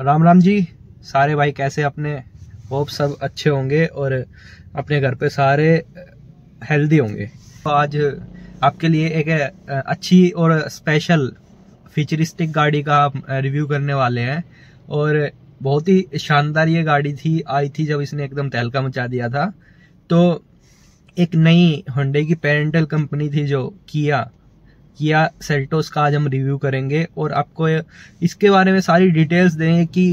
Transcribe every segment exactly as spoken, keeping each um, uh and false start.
राम राम जी सारे भाई, कैसे अपने? होप सब अच्छे होंगे और अपने घर पे सारे हेल्दी होंगे। तो आज आपके लिए एक अच्छी और स्पेशल फीचरिस्टिक गाड़ी का रिव्यू करने वाले हैं। और बहुत ही शानदार ये गाड़ी थी, आई थी जब इसने एकदम तहलका मचा दिया था। तो एक नई Hyundai की पेरेंटल कंपनी थी जो किया किया सेल्टोस का आज हम रिव्यू करेंगे और आपको इसके बारे में सारी डिटेल्स देंगे कि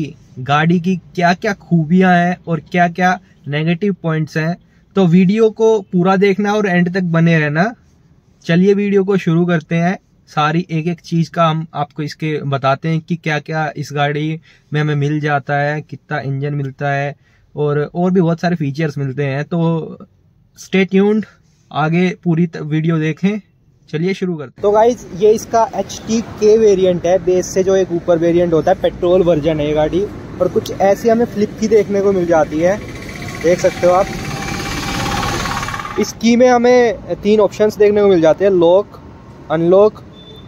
गाड़ी की क्या क्या खूबियां हैं और क्या क्या नेगेटिव पॉइंट्स हैं। तो वीडियो को पूरा देखना और एंड तक बने रहना। चलिए वीडियो को शुरू करते हैं। सारी एक एक चीज़ का हम आपको इसके बताते हैं कि क्या क्या इस गाड़ी में हमें मिल जाता है, कितना इंजन मिलता है और और भी बहुत सारे फीचर्स मिलते हैं। तो स्टे ट्यून्ड, आगे पूरी वीडियो देखें। चलिए शुरू करते हैं। तो गाइज ये इसका एच टी के वेरिएंट है, बेस से जो एक ऊपर वेरिएंट होता है, पेट्रोल वर्जन है ये गाड़ी। और कुछ ऐसी हमें फ्लिप की देखने को मिल जाती है, देख सकते हो आप। इस की में हमें तीन ऑप्शंस देखने को मिल जाते हैं, लॉक, अनलॉक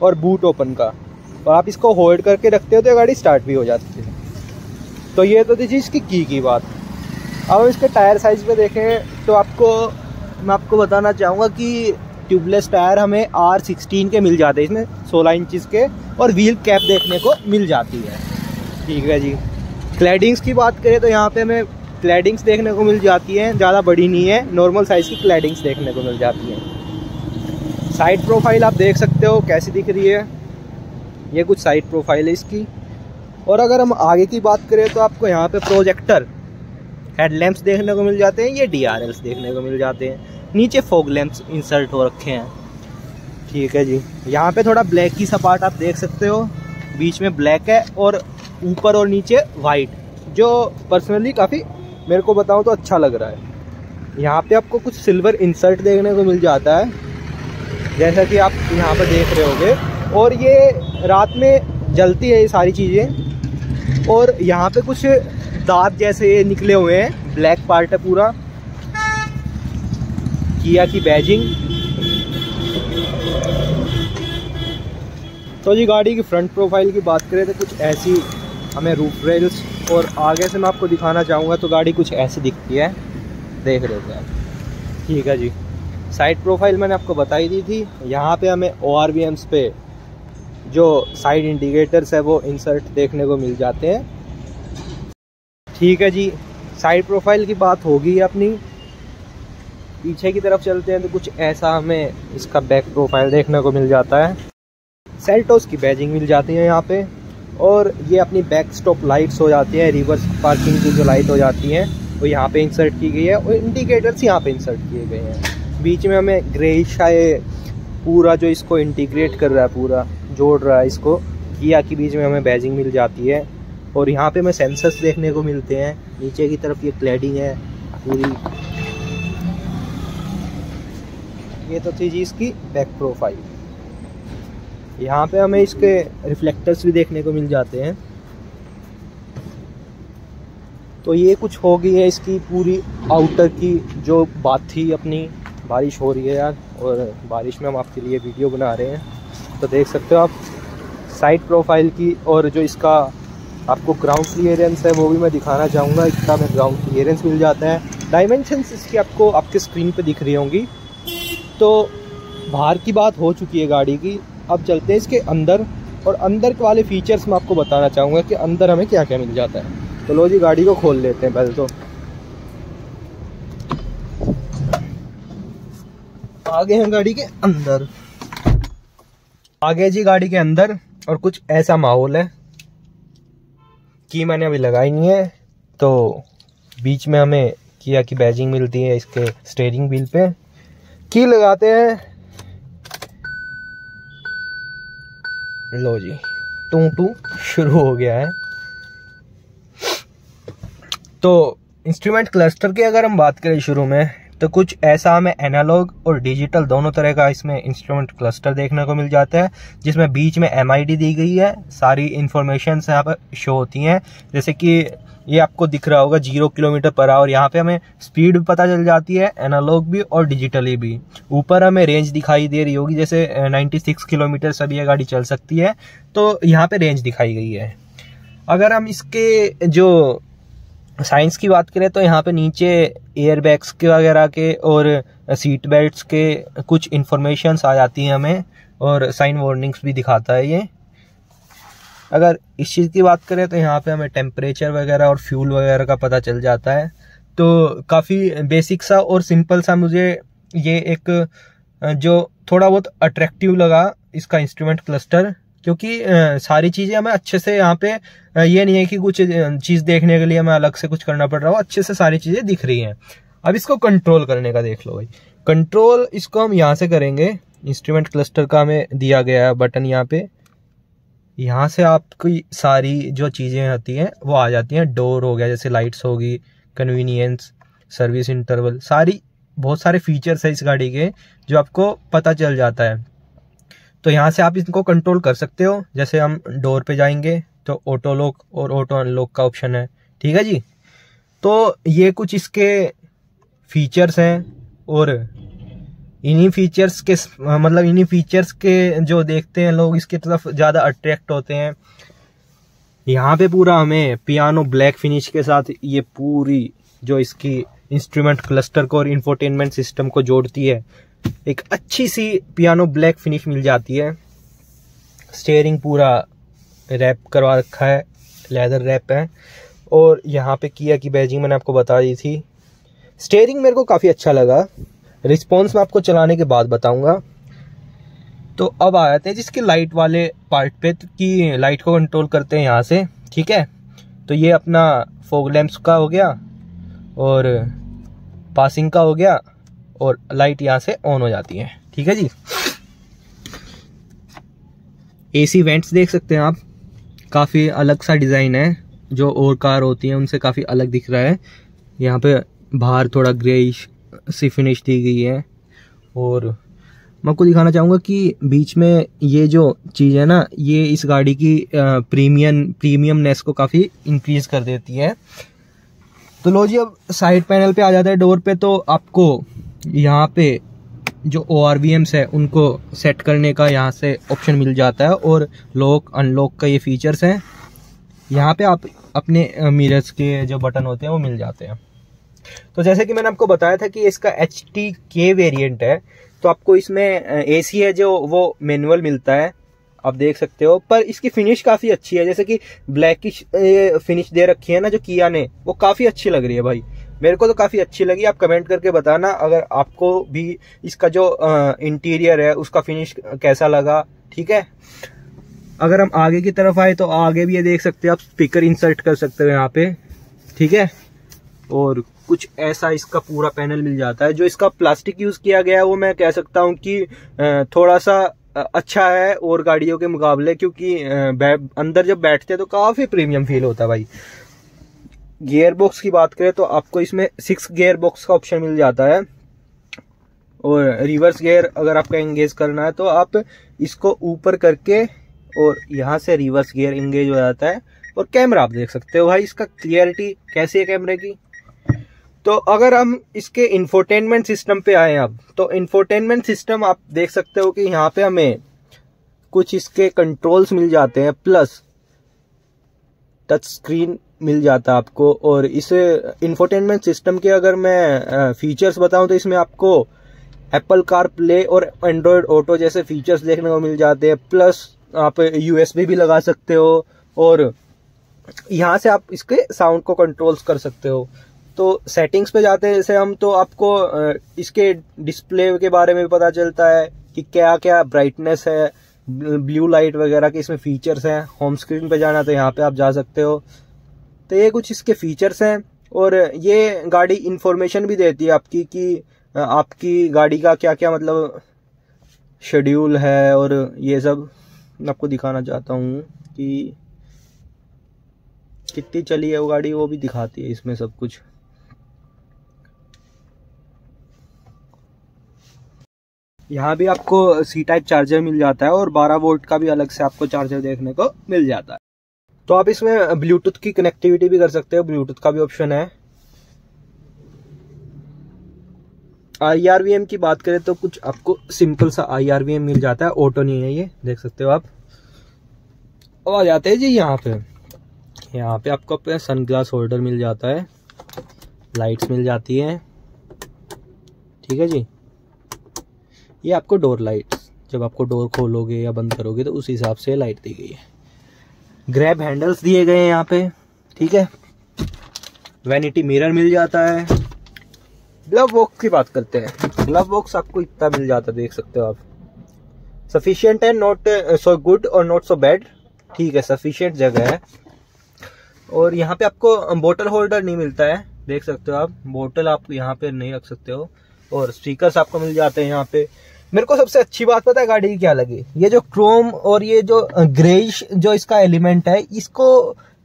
और बूट ओपन का। और आप इसको होल्ड करके रखते हो तो गाड़ी स्टार्ट भी हो जाती है। तो ये तो दीजिए इसकी की की बात। अब इसके टायर साइज़ पर देखें तो आपको मैं आपको बताना चाहूँगा कि ट्यूबलेस टायर हमें आर सिक्सटीन के मिल जाते हैं इसमें, सोलह इंचेस के, और व्हील कैप देखने को मिल जाती है। ठीक है जी। क्लैडिंग्स की बात करें तो यहाँ पे हमें क्लैडिंग्स देखने को मिल जाती हैं, ज़्यादा बड़ी नहीं है, नॉर्मल साइज़ की क्लैडिंग्स देखने को मिल जाती हैं। साइड प्रोफाइल आप देख सकते हो कैसी दिख रही है, ये कुछ साइड प्रोफाइल है इसकी। और अगर हम आगे की बात करें तो आपको यहाँ पर प्रोजेक्टर हेडलैम्प्स देखने को मिल जाते हैं, ये डी आर एल्स देखने को मिल जाते हैं। नीचे फॉग लैंप्स इंसर्ट हो रखे हैं। ठीक है जी। यहाँ पे थोड़ा ब्लैक की सपाट आप देख सकते हो, बीच में ब्लैक है और ऊपर और नीचे वाइट, जो पर्सनली काफ़ी मेरे को बताऊँ तो अच्छा लग रहा है। यहाँ पे आपको कुछ सिल्वर इंसर्ट देखने को मिल जाता है, जैसा कि आप यहाँ पे देख रहे होंगे। और ये रात में जलती है ये सारी चीज़ें। और यहाँ पर कुछ दांत जैसे निकले हुए हैं, ब्लैक पार्ट है पूरा, किया की बैजिंग। तो जी गाड़ी की फ्रंट प्रोफाइल की बात करें तो कुछ ऐसी हमें रूफ रेल्स, और आगे से मैं आपको दिखाना चाहूँगा तो गाड़ी कुछ ऐसी दिखती है, देख रहे थे आप। ठीक है जी। साइड प्रोफाइल मैंने आपको बताई दी थी। यहाँ पे हमें ओ आर वी एम्स पे जो साइड इंडिकेटर्स है वो इंसर्ट देखने को मिल जाते हैं। ठीक है जी। साइड प्रोफाइल की बात होगी अपनी। पीछे की तरफ चलते हैं तो कुछ ऐसा हमें इसका बैक प्रोफाइल देखने को मिल जाता है, सेल्टोस की बैजिंग मिल जाती है यहाँ पे। और ये अपनी बैक स्टॉप लाइट्स हो जाती हैं, रिवर्स पार्किंग की जो लाइट हो जाती हैं वो यहाँ पे इंसर्ट की गई है, और इंडिकेटर्स यहाँ पे इंसर्ट किए गए हैं। बीच में हमें ग्रेइश है पूरा, जो इसको इंटीग्रेट कर रहा है, पूरा जोड़ रहा है इसको। किया के बीच में हमें बैजिंग मिल जाती है। और यहाँ पर हमें सेंसर्स देखने को मिलते हैं। नीचे की तरफ ये क्लैडिंग है पूरी। ये तो थी जी इसकी बैक प्रोफाइल। यहाँ पे हमें इसके रिफ्लेक्टर्स भी देखने को मिल जाते हैं। तो ये कुछ हो गई है इसकी पूरी आउटर की जो बात थी अपनी। बारिश हो रही है यार, और बारिश में हम आपके लिए वीडियो बना रहे हैं, तो देख सकते हो आप साइड प्रोफाइल की। और जो इसका आपको ग्राउंड क्लियरेंस है वो भी मैं दिखाना चाहूँगा, इसका हमें ग्राउंड क्लियरेंस मिल जाता है। डायमेंशंस इसकी आपको आपके स्क्रीन पर दिख रही होंगी। तो बाहर की बात हो चुकी है गाड़ी की, अब चलते हैं इसके अंदर। और अंदर के वाले फीचर्स मैं आपको बताना चाहूँगा कि अंदर हमें क्या क्या मिल जाता है। तो लो जी गाड़ी को खोल लेते हैं पहले तो। आगे हैं गाड़ी के अंदर, आगे जी गाड़ी के अंदर। और कुछ ऐसा माहौल है कि मैंने अभी लगाई नहीं है। तो बीच में हमें किया की बैजिंग मिलती है इसके स्टेयरिंग व्हील पे। की लगाते हैं, लो जी टू टू शुरू हो गया है। तो इंस्ट्रूमेंट क्लस्टर की अगर हम बात करें शुरू में, तो कुछ ऐसा हमें एनालॉग और डिजिटल दोनों तरह का इसमें इंस्ट्रूमेंट क्लस्टर देखने को मिल जाता है, जिसमें बीच में एम आई डी दी गई है। सारी इंफॉर्मेशन यहाँ पर शो होती हैं, जैसे कि ये आपको दिख रहा होगा जीरो किलोमीटर पर आवर। यहाँ पे हमें स्पीड भी पता चल जाती है, एनालॉग भी और डिजिटली भी। ऊपर हमें रेंज दिखाई दे रही होगी, जैसे नाइन्टी सिक्स किलोमीटर अभी ये गाड़ी चल सकती है, तो यहाँ पे रेंज दिखाई गई है। अगर हम इसके जो साइंस की बात करें तो यहाँ पे नीचे एयरबैग्स के वगैरह के और सीट बेल्ट्स के कुछ इन्फॉर्मेशंस आ जाती हैं हमें, और साइन वार्निंग्स भी दिखाता है ये। अगर इस चीज़ की बात करें तो यहाँ पे हमें टेम्परेचर वगैरह और फ्यूल वगैरह का पता चल जाता है। तो काफ़ी बेसिक सा और सिंपल सा मुझे ये एक जो थोड़ा बहुत अट्रैक्टिव लगा इसका इंस्ट्रूमेंट क्लस्टर, क्योंकि सारी चीज़ें हमें अच्छे से यहाँ पे, ये नहीं है कि कुछ चीज़ देखने के लिए हमें अलग से कुछ करना पड़ रहा हो, अच्छे से सारी चीज़ें दिख रही हैं। अब इसको कंट्रोल करने का देख लो भाई। कंट्रोल इसको हम यहाँ से करेंगे, इंस्ट्रूमेंट क्लस्टर का हमें दिया गया है बटन यहाँ पे, यहाँ से आपकी सारी जो चीज़ें होती हैं वो आ जाती हैं। डोर हो गया, जैसे लाइट्स होगी, कन्वीनियंस, सर्विस इंटरवल, सारी बहुत सारे फीचर्स हैं इस गाड़ी के जो आपको पता चल जाता है। तो यहाँ से आप इनको कंट्रोल कर सकते हो। जैसे हम डोर पे जाएंगे तो ऑटो लॉक और ऑटो अनलॉक का ऑप्शन है, ठीक है जी। तो ये कुछ इसके फीचर्स हैं, और इन्हीं फीचर्स के मतलब इन्हीं फीचर्स के जो देखते हैं लोग इसकी तरफ ज़्यादा अट्रैक्ट होते हैं। यहाँ पे पूरा हमें पियानो ब्लैक फिनिश के साथ ये पूरी जो इसकी इंस्ट्रूमेंट क्लस्टर को और इंफोटेनमेंट सिस्टम को जोड़ती है, एक अच्छी सी पियानो ब्लैक फिनिश मिल जाती है। स्टीयरिंग पूरा रैप करवा रखा है, लेदर रैप है, और यहाँ पे किया की बैजिंग मैंने आपको बता दी थी। स्टीयरिंग मेरे को काफ़ी अच्छा लगा, रिस्पॉन्स मैं आपको चलाने के बाद बताऊँगा। तो अब आ जाते हैं जिसके लाइट वाले पार्ट पे, कि लाइट को कंट्रोल करते हैं यहाँ से, ठीक है। तो ये अपना फॉग लैंप्स का हो गया और पासिंग का हो गया, और लाइट यहाँ से ऑन हो जाती है, ठीक है जी। एसी वेंट्स देख सकते हैं आप, काफ़ी अलग सा डिज़ाइन है, जो और कार होती हैं उनसे काफ़ी अलग दिख रहा है। यहाँ पे बाहर थोड़ा ग्रेइश सी फिनिश दी गई है। और मैं आपको दिखाना चाहूँगा कि बीच में ये जो चीज़ है ना, ये इस गाड़ी की प्रीमियम प्रीमियमनेस को काफ़ी इंक्रीज़ कर देती है। तो लो जी, अब साइड पैनल पे आ जाता है डोर पे, तो आपको यहाँ पे जो ओ आर वी एम्स है उनको सेट करने का यहाँ से ऑप्शन मिल जाता है, और लॉक अनलॉक का ये फीचर्स हैं। यहाँ पे आप अपने मिरर्स के जो बटन होते हैं वो मिल जाते हैं। तो जैसे कि मैंने आपको बताया था कि इसका एच टी के वेरियंट है, तो आपको इसमें ए सी है जो वो मैनुअल मिलता है, आप देख सकते हो। पर इसकी फिनिश काफ़ी अच्छी है, जैसे कि ब्लैकिश फिनिश दे रखी है ना जो किया ने, वो काफ़ी अच्छी लग रही है भाई, मेरे को तो काफ़ी अच्छी लगी। आप कमेंट करके बताना अगर आपको भी इसका जो आ, इंटीरियर है उसका फिनिश कैसा लगा, ठीक है। अगर हम आगे की तरफ आए तो आगे भी ये देख सकते हो आप, स्पीकर इंसर्ट कर सकते हो यहाँ पे, ठीक है। और कुछ ऐसा इसका पूरा पैनल मिल जाता है। जो इसका प्लास्टिक यूज़ किया गया है वो मैं कह सकता हूँ कि थोड़ा सा अच्छा है और गाड़ियों के मुकाबले, क्योंकि अंदर जब बैठते हैं तो काफ़ी प्रीमियम फील होता है भाई। गियर बॉक्स की बात करें तो आपको इसमें सिक्स गियर बॉक्स का ऑप्शन मिल जाता है, और रिवर्स गियर अगर आपका इंगेज करना है तो आप इसको ऊपर करके और यहाँ से रिवर्स गियर इंगेज हो जाता है। और कैमरा आप देख सकते हो भाई, इसका क्लियरिटी कैसी है कैमरे की। तो अगर हम इसके इंफोटेनमेंट सिस्टम पे आए अब, तो इंफोटेनमेंट सिस्टम आप देख सकते हो कि यहाँ पे हमें कुछ इसके कंट्रोल्स मिल जाते हैं, प्लस टच स्क्रीन मिल जाता है आपको। और इस इंफोटेनमेंट सिस्टम के अगर मैं फीचर्स बताऊं तो इसमें आपको एप्पल कार प्ले और एंड्रॉयड ऑटो जैसे फीचर्स देखने को मिल जाते हैं, प्लस आप यू एस बी भी लगा सकते हो, और यहाँ से आप इसके साउंड को कंट्रोल्स कर सकते हो। तो सेटिंग्स पे जाते हैं जैसे हम, तो आपको इसके डिस्प्ले के बारे में पता चलता है कि क्या क्या ब्राइटनेस है, ब्लू लाइट वगैरह के इसमें फीचर्स हैं। होम स्क्रीन पे जाना तो यहाँ पे आप जा सकते हो। तो ये कुछ इसके फीचर्स हैं, और ये गाड़ी इंफॉर्मेशन भी देती है आपकी कि आपकी गाड़ी का क्या क्या मतलब शेड्यूल है, और ये सब मैं आपको दिखाना चाहता हूँ कि कितनी चली है वो गाड़ी, वो भी दिखाती है इसमें सब कुछ। यहाँ भी आपको सी टाइप चार्जर मिल जाता है, और बारह वोल्ट का भी अलग से आपको चार्जर देखने को मिल जाता है। तो आप इसमें ब्लूटूथ की कनेक्टिविटी भी कर सकते हो, ब्लूटूथ का भी ऑप्शन है। आई आर वी एम की बात करें तो कुछ आपको सिंपल सा आई आर वी एम मिल जाता है, ऑटो नहीं है ये, देख सकते हो आप। और आ जाते हैं जी यहाँ पे यहाँ पे आपको अपना सनग्लास होल्डर मिल जाता है, लाइट्स मिल जाती हैं, ठीक है जी। ये आपको डोर लाइट्स, जब आपको डोर खोलोगे या बंद करोगे तो उस हिसाब से लाइट दी गई है। ग्रैब हैंडल्स दिए गए हैं यहाँ पे, ठीक है। वैनिटी मिरर मिल जाता है। ग्लव बॉक्स की बात करते हैं, ग्लव बॉक्स आपको इतना मिल जाता है, देख सकते हो आप। सफिशियंट है, नॉट सो गुड और नॉट सो बैड, ठीक है, सफिशियंट जगह है। और यहाँ पे आपको बोतल होल्डर नहीं मिलता है, देख सकते हो आप, बोतल आप यहाँ पे नहीं रख सकते हो। और स्पीकर्स आपको मिल जाते हैं यहाँ पे। मेरे को सबसे अच्छी बात पता है गाड़ी की क्या लगी, ये जो क्रोम और ये जो ग्रेइश जो इसका एलिमेंट है, इसको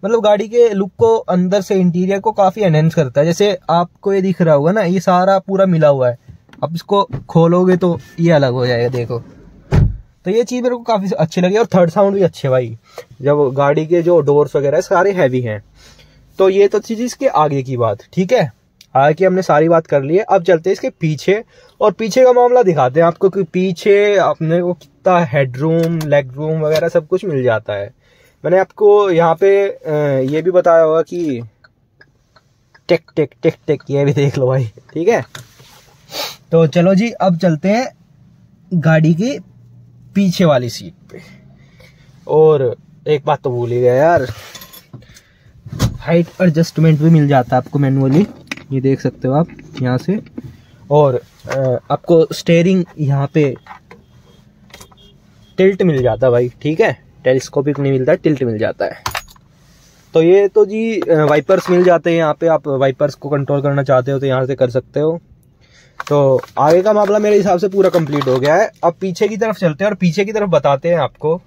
मतलब गाड़ी के लुक को अंदर से इंटीरियर को काफी एनहेंस करता है। जैसे आपको ये दिख रहा होगा ना, ये सारा पूरा मिला हुआ है, आप इसको खोलोगे तो ये अलग हो जाएगा, देखो। तो ये चीज मेरे को काफी अच्छी लगी। और थर्ड साउंड भी अच्छे भाई, जब गाड़ी के जो डोर्स वगैरह सारे हैवी हैं। तो ये तो चीज इसके आगे की बात, ठीक है, आगे की हमने सारी बात कर ली है। अब चलते हैं इसके पीछे, और पीछे का मामला दिखाते हैं आपको कि पीछे अपने को कितना हेडरूम, लेग रूम वगैरह सब कुछ मिल जाता है। मैंने आपको यहाँ पे ये भी बताया होगा कि टेक टेक टेक टेक ये भी देख लो भाई, ठीक है। तो चलो जी, अब चलते हैं गाड़ी की पीछे वाली सीट पे। और एक बात तो भूल ही गया यार, हाइट एडजस्टमेंट भी मिल जाता है आपको मैनुअली, ये देख सकते हो आप यहाँ से। और आपको स्टेयरिंग यहाँ पे टिल्ट मिल जाता है भाई, ठीक है, टेलीस्कोपिक नहीं मिलता, टिल्ट मिल जाता है। तो ये तो जी वाइपर्स मिल जाते हैं यहाँ पे, आप वाइपर्स को कंट्रोल करना चाहते हो तो यहाँ से कर सकते हो। तो आगे का मामला मेरे हिसाब से पूरा कंप्लीट हो गया है। अब पीछे की तरफ चलते हैं और पीछे की तरफ बताते हैं आपको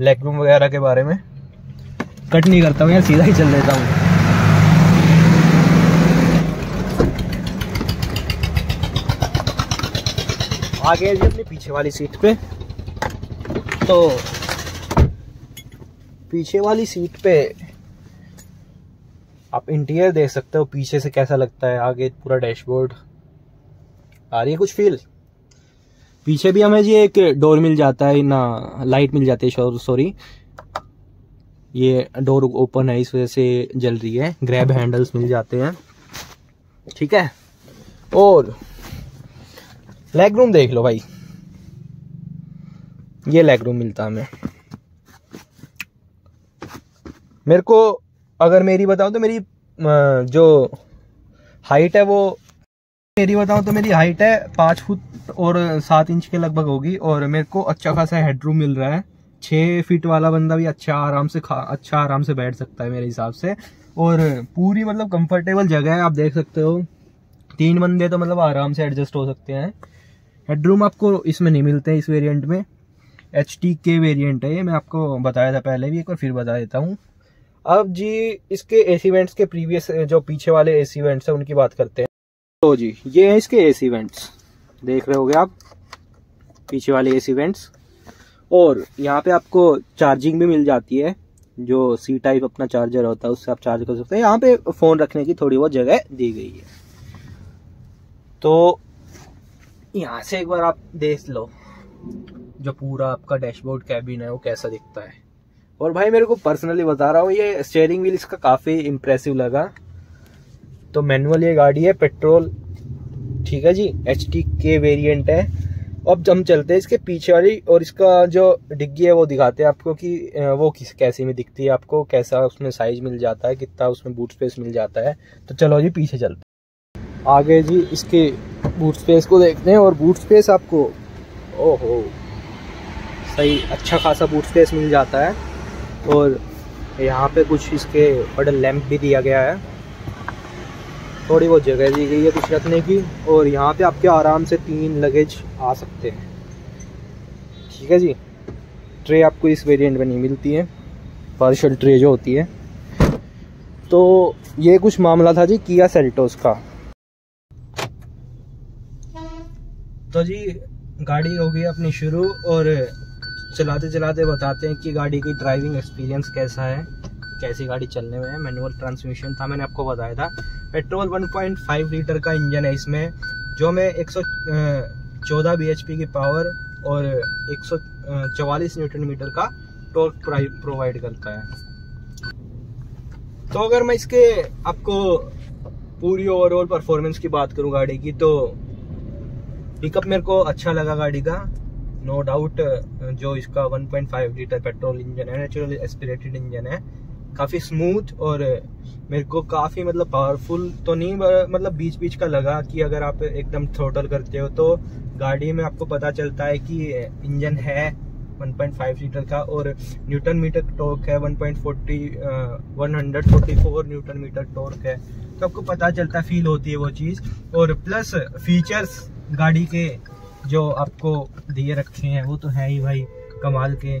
लेग रूम वगैरह के बारे में। कट नहीं करता हूँ यार, सीधा ही चल लेता हूँ। आगे है जी अपनी पीछे वाली सीट पे। तो पीछे वाली सीट पे आप इंटीरियर देख सकते हो पीछे से कैसा लगता है। आगे पूरा डैशबोर्ड, आ रही है कुछ फील। पीछे भी हमें जी एक डोर मिल जाता है ना, लाइट मिल जाती है, सॉरी, ये डोर ओपन है इस वजह से जल रही है। ग्रैब हैंडल्स मिल जाते हैं, ठीक है। और लेग रूम देख लो भाई, ये लेग रूम मिलता हमें। मेरे को अगर मेरी बताऊं तो मेरी जो हाइट है वो मेरी बताऊं तो मेरी हाइट है पाँच फुट और सात इंच के लगभग होगी। और मेरे को अच्छा खासा हेडरूम मिल रहा है, छः फीट वाला बंदा भी अच्छा आराम से खा अच्छा आराम से बैठ सकता है मेरे हिसाब से। और पूरी मतलब कंफर्टेबल जगह है, आप देख सकते हो, तीन बंदे तो मतलब आराम से एडजस्ट हो सकते हैं। हेडरूम आपको इसमें नहीं मिलते इस वेरिएंट में, एच टी के वेरिएंट है ये, मैं आपको बताया था पहले भी, एक बार फिर बता देता हूँ। अब जी इसके एसी वेंट्स के प्रीवियस जो पीछे वाले एसी वेंट्स हैं उनकी बात करते हैं। तो जी ये है इसके एसी वेंट्स, देख रहे होगे आप पीछे वाले एसी वेंट्स। और यहाँ पे आपको चार्जिंग भी मिल जाती है, जो सी टाइप अपना चार्जर होता है उससे आप चार्ज कर सकते हैं। यहाँ पे फ़ोन रखने की थोड़ी बहुत जगह दी गई है। तो यहाँ से एक बार आप देख लो जो पूरा आपका डैशबोर्ड कैबिन है वो कैसा दिखता है। और भाई मेरे को पर्सनली बता रहा हूँ, ये स्टीयरिंग व्हील इसका काफ़ी इम्प्रेसिव लगा। तो मैनुअल ये गाड़ी है, पेट्रोल, ठीक है जी, एच टी के वेरिएंट है। अब हम चलते हैं इसके पीछे वाली और इसका जो डिग्गी है वो दिखाते हैं आपको कि वो किस कैसी में दिखती है, आपको कैसा उसमें साइज मिल जाता है, कितना उसमें बूट स्पेस मिल जाता है। तो चलो जी पीछे चलते हैं। आगे जी इसके बूट स्पेस को देखते हैं। और बूट स्पेस आपको ओहो सही अच्छा खासा बूट स्पेस मिल जाता है। और यहाँ पर कुछ इसके बडल लैम्प भी दिया गया है, थोड़ी बहुत जगह दी गई है कुछ रखने की। और यहाँ पे आपके आराम से तीन लगेज आ सकते हैं, ठीक है जी। ट्रे आपको इस वेरिएंट में नहीं मिलती है, पार्शियल ट्रे जो होती है। तो ये कुछ मामला था जी किया सेल्टोस का। तो जी गाड़ी हो गई अपनी शुरू, और चलाते चलाते बताते हैं कि गाड़ी की ड्राइविंग एक्सपीरियंस कैसा है, कैसी गाड़ी चलने में है। मैनुअल ट्रांसमिशन था, मैंने आपको बताया था। Petrol one point five litre का इंजन है इसमें, जो मैं एक सौ चौदह बी एच पी की पावर और एक सौ चौवालीस न्यूटन मीटर का टॉर्क प्रोवाइड करता है। तो अगर मैं इसके आपको पूरी ओवरऑल परफॉर्मेंस की बात करूं गाड़ी की, तो पिकअप मेरे को अच्छा लगा गाड़ी का, नो डाउट। जो इसका one point five litre petrol engine है, नेचुरल एस्पिरेटेड इंजन है, काफ़ी स्मूथ और मेरे को काफ़ी मतलब पावरफुल तो नहीं, मतलब बीच बीच का लगा कि अगर आप एकदम थ्रोटल करते हो तो गाड़ी में आपको पता चलता है कि इंजन है वन पॉइंट फाइव लीटर का। और न्यूटन मीटर टॉर्क है one point forty one forty four newton metre torque है, तो आपको पता चलता है, फील होती है वो चीज़। और प्लस फीचर्स गाड़ी के जो आपको दिए रखे हैं वो तो है ही भाई कमाल के।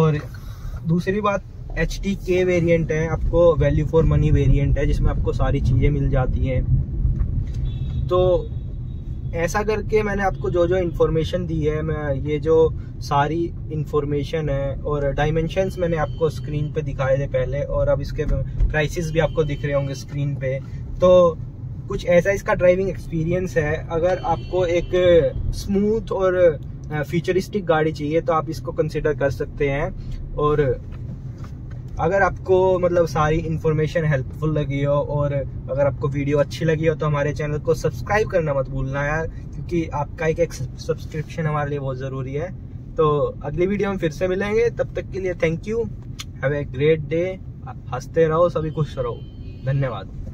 और दूसरी बात, एच टी के वेरियंट है, आपको वैल्यू फॉर मनी वेरिएंट है जिसमें आपको सारी चीज़ें मिल जाती हैं। तो ऐसा करके मैंने आपको जो जो इन्फॉर्मेशन दी है, मैं ये जो सारी इन्फॉर्मेशन है और डायमेंशंस मैंने आपको स्क्रीन पे दिखाए थे पहले, और अब इसके प्राइसेस भी आपको दिख रहे होंगे स्क्रीन पे। तो कुछ ऐसा इसका ड्राइविंग एक्सपीरियंस है। अगर आपको एक स्मूथ और फ्यूचरिस्टिक गाड़ी चाहिए तो आप इसको कंसिडर कर सकते हैं। और अगर आपको मतलब सारी इन्फॉर्मेशन हेल्पफुल लगी हो और अगर आपको वीडियो अच्छी लगी हो तो हमारे चैनल को सब्सक्राइब करना मत भूलना यार, क्योंकि आपका एक एक सब्सक्रिप्शन हमारे लिए बहुत ज़रूरी है। तो अगली वीडियो में फिर से मिलेंगे, तब तक के लिए thank you, have a great day, हंसते रहो, सभी खुश रहो, धन्यवाद।